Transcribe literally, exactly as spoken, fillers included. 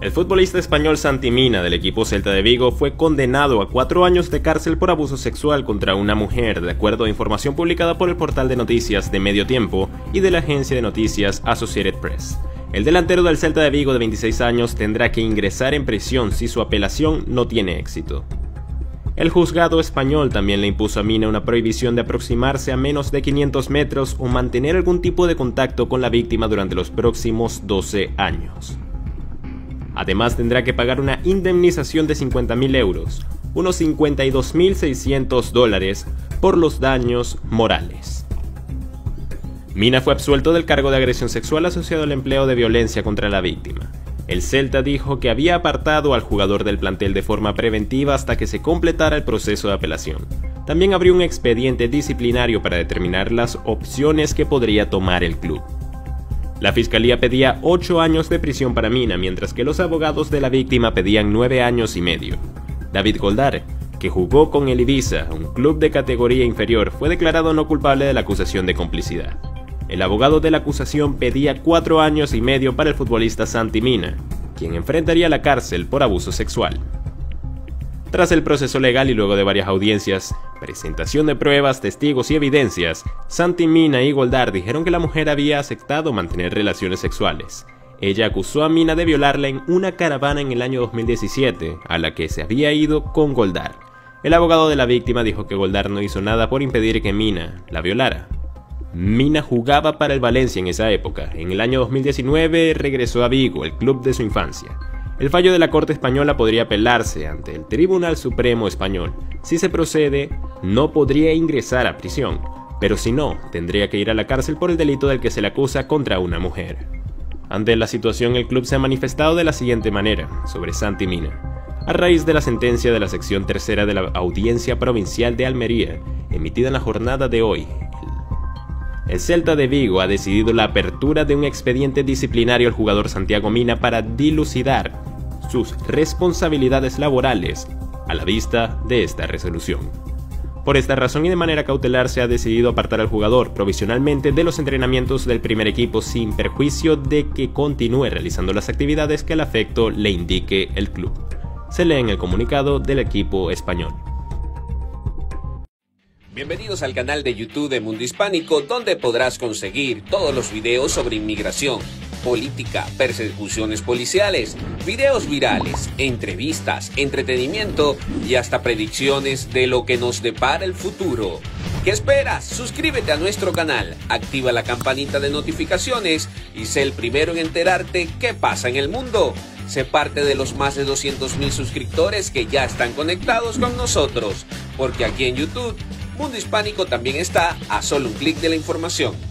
El futbolista español Santi Mina del equipo Celta de Vigo fue condenado a cuatro años de cárcel por abuso sexual contra una mujer, de acuerdo a información publicada por el portal de noticias de Medio Tiempo y de la agencia de noticias Associated Press. El delantero del Celta de Vigo de veintiséis años tendrá que ingresar en prisión si su apelación no tiene éxito. El juzgado español también le impuso a Mina una prohibición de aproximarse a menos de quinientos metros o mantener algún tipo de contacto con la víctima durante los próximos doce años. Además, tendrá que pagar una indemnización de cincuenta mil euros, unos cincuenta y dos mil seiscientos dólares, por los daños morales. Mina fue absuelto del cargo de agresión sexual asociado al empleo de violencia contra la víctima. El Celta dijo que había apartado al jugador del plantel de forma preventiva hasta que se completara el proceso de apelación. También abrió un expediente disciplinario para determinar las opciones que podría tomar el club. La fiscalía pedía ocho años de prisión para Mina, mientras que los abogados de la víctima pedían nueve años y medio. David Goldar, que jugó con el Ibiza, un club de categoría inferior, fue declarado no culpable de la acusación de complicidad. El abogado de la acusación pedía cuatro años y medio para el futbolista Santi Mina, quien enfrentaría la cárcel por abuso sexual. Tras el proceso legal y luego de varias audiencias, presentación de pruebas, testigos y evidencias, Santi Mina y Goldar dijeron que la mujer había aceptado mantener relaciones sexuales. Ella acusó a Mina de violarla en una caravana en el año dos mil diecisiete, a la que se había ido con Goldar. El abogado de la víctima dijo que Goldar no hizo nada por impedir que Mina la violara. Mina jugaba para el Valencia en esa época. En el año dos mil diecinueve regresó a Vigo, el club de su infancia. El fallo de la Corte Española podría apelarse ante el Tribunal Supremo Español. Si se procede, no podría ingresar a prisión, pero si no, tendría que ir a la cárcel por el delito del que se le acusa contra una mujer. Ante la situación, el club se ha manifestado de la siguiente manera sobre Santi Mina. A raíz de la sentencia de la sección tercera de la Audiencia Provincial de Almería, emitida en la jornada de hoy, el Celta de Vigo ha decidido la apertura de un expediente disciplinario al jugador Santiago Mina para dilucidar sus responsabilidades laborales a la vista de esta resolución. Por esta razón y de manera cautelar se ha decidido apartar al jugador provisionalmente de los entrenamientos del primer equipo sin perjuicio de que continúe realizando las actividades que al afecto le indique el club. Se lee en el comunicado del equipo español. Bienvenidos al canal de YouTube de Mundo Hispánico, donde podrás conseguir todos los videos sobre inmigración, política, persecuciones policiales, videos virales, entrevistas, entretenimiento y hasta predicciones de lo que nos depara el futuro. ¿Qué esperas? Suscríbete a nuestro canal, activa la campanita de notificaciones y sé el primero en enterarte qué pasa en el mundo. Sé parte de los más de doscientos mil suscriptores que ya están conectados con nosotros, porque aquí en YouTube, Mundo Hispánico también está a solo un clic de la información.